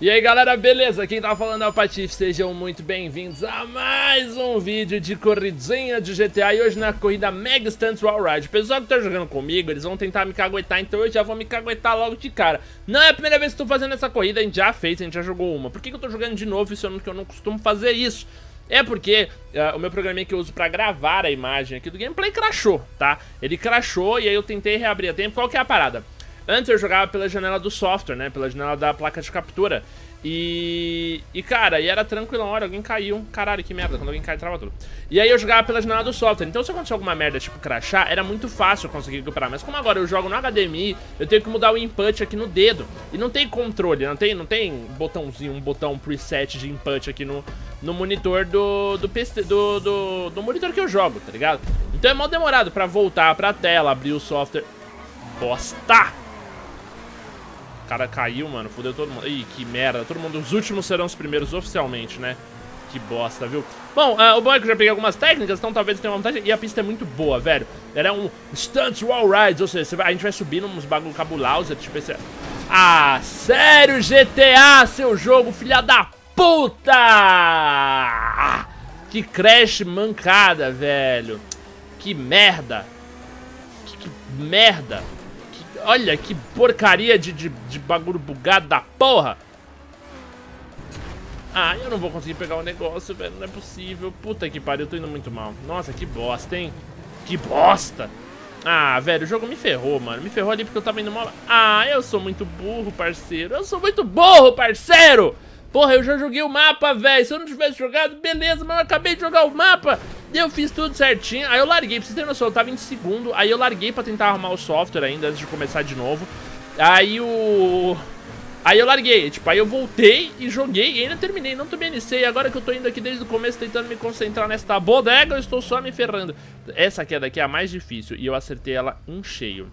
E aí galera, beleza? Quem tá falando é o Patife, sejam muito bem-vindos a mais um vídeo de corridinha de GTA. E hoje na corrida Mega Stunts World Ride, o pessoal que tá jogando comigo, eles vão tentar me caguetar, então eu já vou me caguetar logo de cara. Não é a primeira vez que tô fazendo essa corrida, a gente já fez, a gente já jogou uma. Por que eu tô jogando de novo, isso é que eu não costumo fazer isso? É porque o meu programinha que eu uso pra gravar a imagem aqui do gameplay crashou, tá? Ele crashou e aí eu tentei reabrir a tempo. Qual que é a parada? Antes eu jogava pela janela do software, né? Pela janela da placa de captura. E cara, era tranquilo, olha, alguém caiu. Caralho, que merda, quando alguém cai trava tudo. E aí eu jogava pela janela do software. Então se acontecer alguma merda, tipo crashar, era muito fácil eu conseguir recuperar. Mas como agora eu jogo no HDMI, eu tenho que mudar o input aqui no dedo. E não tem controle, não tem botãozinho, um botão preset de input aqui no monitor do monitor que eu jogo, tá ligado? Então é mal demorado pra voltar pra tela, abrir o software. Bosta! O cara caiu, mano, fodeu todo mundo. Ih, que merda, todo mundo, os últimos serão os primeiros oficialmente, né? Que bosta, viu? Bom, o bom é que eu já peguei algumas técnicas, então talvez eu tenha uma vantagem. E a pista é muito boa, velho. Ela é um Stunt Wall Rides, ou seja, a gente vai subindo uns bagulho cabulosa, tipo esse... Ah, sério, GTA, seu jogo, filha da puta! Que crash mancada, velho. Que merda. Que merda. Olha que porcaria de bagulho bugado da porra. Ah, eu não vou conseguir pegar o negócio, velho. Não é possível. Puta que pariu, eu tô indo muito mal. Nossa, que bosta, hein? Que bosta. Ah, velho, o jogo me ferrou, mano. Me ferrou ali porque eu tava indo mal. Ah, eu sou muito burro, parceiro. Eu sou muito burro, parceiro. Porra, eu já joguei o mapa, velho. Se eu não tivesse jogado, beleza, mas eu acabei de jogar o mapa. Eu fiz tudo certinho, aí eu larguei, pra vocês terem noção, eu tava em segundo, aí eu larguei pra tentar arrumar o software ainda, antes de começar de novo. Aí eu larguei, tipo, aí eu voltei e joguei e ainda terminei, não tomei NC. E agora que eu tô indo aqui desde o começo tentando me concentrar nesta bodega, eu estou só me ferrando. Essa queda aqui é a mais difícil e eu acertei ela em cheio.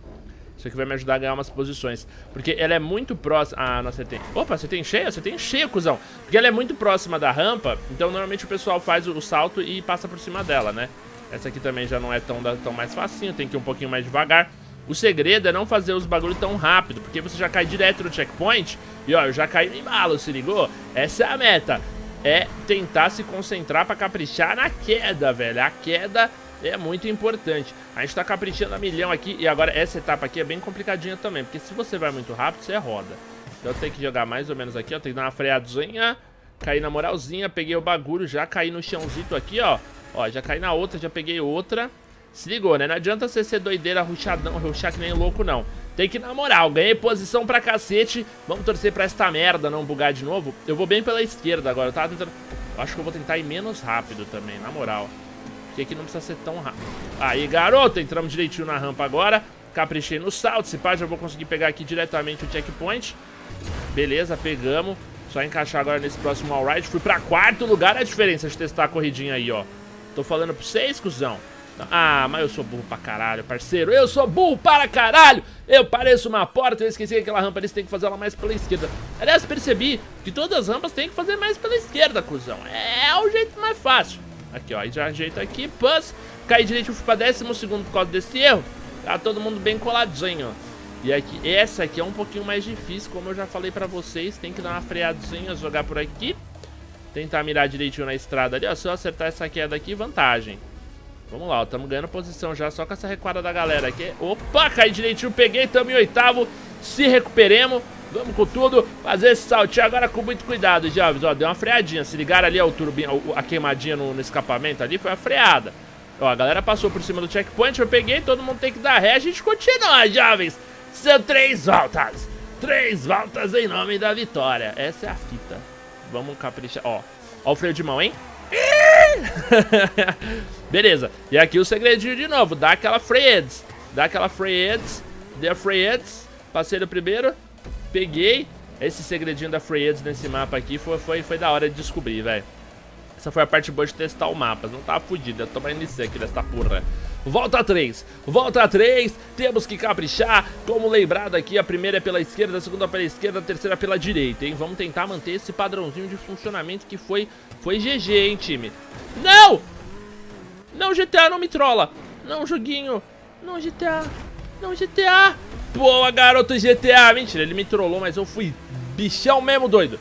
Isso aqui vai me ajudar a ganhar umas posições, porque ela é muito próxima... Ah, não acertei. Opa, acertei em cheio? Acertei em cheio, cuzão. Porque ela é muito próxima da rampa, então normalmente o pessoal faz o salto e passa por cima dela, né? Essa aqui também já não é tão mais facinho, tem que ir um pouquinho mais devagar. O segredo é não fazer os bagulhos tão rápido, porque você já cai direto no checkpoint. E ó, eu já caí no embalo, se ligou? Essa é a meta. É tentar se concentrar pra caprichar na queda, velho. A queda... é muito importante. A gente tá caprichando a milhão aqui. E agora essa etapa aqui é bem complicadinha também, porque se você vai muito rápido, você roda. Então eu tenho que jogar mais ou menos aqui, ó. Tem que dar uma freadinha. Caí na moralzinha, peguei o bagulho. Já caí no chãozito aqui, ó. Ó, já caí na outra, já peguei outra. Se ligou, né? Não adianta você ser doideira, ruxadão, ruxar que nem louco, não. Tem que ir na moral. Ganhei posição pra cacete. Vamos torcer pra esta merda não bugar de novo. Eu vou bem pela esquerda agora. Eu tava tentando... acho que eu vou tentar ir menos rápido também, na moral. Porque aqui não precisa ser tão rápido. Aí, garoto, entramos direitinho na rampa agora. Caprichei no salto, se pá, já vou conseguir pegar aqui diretamente o checkpoint. Beleza, pegamos. Só encaixar agora nesse próximo all right. Fui pra quarto lugar, a diferença de testar a corridinha aí, ó. Tô falando pra vocês, cuzão. Ah, mas eu sou burro pra caralho, parceiro. Eu sou burro para caralho. Eu pareço uma porta, eu esqueci que aquela rampa ali você tem que fazer ela mais pela esquerda. Aliás, percebi que todas as rampas tem que fazer mais pela esquerda, cuzão. É o jeito mais fácil. Aqui, ó, aí já ajeita aqui, pus. Cai direito, fui pra 12º por causa desse erro. Tá todo mundo bem coladinho, ó. E aqui, essa aqui é um pouquinho mais difícil, como eu já falei pra vocês. Tem que dar uma freadinha, jogar por aqui. Tentar mirar direitinho na estrada ali, ó. Se eu acertar essa queda aqui, vantagem. Vamos lá, ó, tamo ganhando posição já, só com essa recuada da galera aqui. Opa, cai direitinho, peguei, tamo em 8º. Se recuperemos, vamos com tudo, fazer esse saltinho agora com muito cuidado, jovens, ó, deu uma freadinha, se ligaram ali, ó, o turbinho, a queimadinha no escapamento ali, foi a freada. Ó, a galera passou por cima do checkpoint, eu peguei, todo mundo tem que dar ré, a gente continua, jovens. São 3 voltas, 3 voltas em nome da vitória, essa é a fita, vamos caprichar, ó, ó o freio de mão, hein? Beleza, e aqui o segredinho de novo, dá aquela freads, passei no primeiro. Peguei esse segredinho da Freyades nesse mapa aqui, foi da hora de descobrir, velho. Essa foi a parte boa de testar o mapa, não tava fudido, eu tô mais nisso aqui dessa porra. Volta 3, temos que caprichar, como lembrado aqui, a primeira é pela esquerda, a segunda pela esquerda, a terceira pela direita, hein. Vamos tentar manter esse padrãozinho de funcionamento que foi GG, hein, time. Não! Não, GTA, não me trola. Não, joguinho. Não, GTA. Não, GTA. Boa, garoto GTA. Mentira, ele me trollou, mas eu fui bichão mesmo, doido.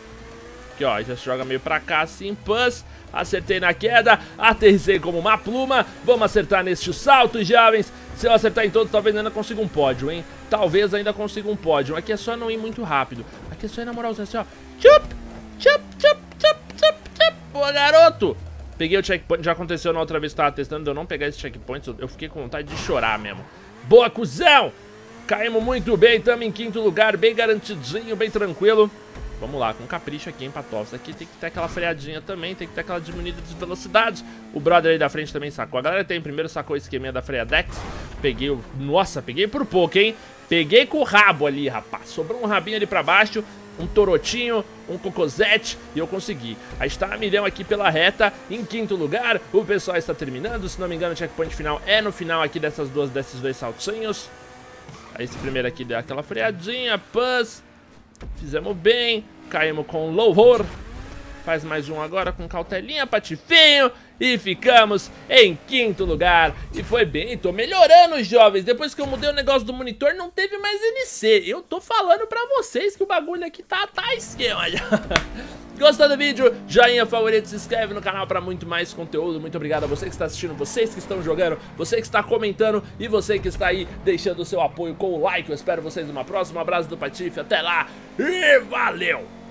Aqui, ó, já se joga meio pra cá, assim, pus. Acertei na queda, aterrissei como uma pluma. Vamos acertar neste salto, jovens. Se eu acertar em todos, talvez ainda consiga um pódio, hein. Talvez ainda consiga um pódio. Aqui é só não ir muito rápido. Aqui é só ir na moralzinha, assim, ó. Tchup, tchup, tchup, tchup, tchup, tchup. Boa, garoto. Peguei o checkpoint, já aconteceu na outra vez que eu tava testando. De eu não pegar esse checkpoint, eu fiquei com vontade de chorar mesmo. Boa, cuzão. Caímos muito bem, estamos em quinto lugar, bem garantidinho, bem tranquilo. Vamos lá, com capricho aqui, hein, Patife. Aqui tem que ter aquela freadinha também, tem que ter aquela diminuída de velocidade. O brother aí da frente também sacou. A galera tem primeiro sacou o esqueminha da Freadex. Peguei o... Nossa, peguei por pouco, hein. Peguei com o rabo ali, rapaz. Sobrou um rabinho ali pra baixo, um torotinho, um cocosete, e eu consegui. A gente tá a milhão aqui pela reta, em quinto lugar. O pessoal está terminando, se não me engano o checkpoint final é no final aqui desses dois saltinhos. Aí esse primeiro aqui deu aquela freadinha, pus. Fizemos bem, caímos com louvor. Faz mais um agora com cautelinha, Patifinho. E ficamos em quinto lugar. E foi bem, tô melhorando, jovens. Depois que eu mudei o negócio do monitor, não teve mais NC. Eu tô falando pra vocês que o bagulho aqui tá esquema. Gostou do vídeo? Joinha, favorito, se inscreve no canal pra muito mais conteúdo. Muito obrigado a você que está assistindo, vocês que estão jogando, você que está comentando e você que está aí deixando o seu apoio com o like. Eu espero vocês numa próxima. Um abraço do Patife, até lá e valeu!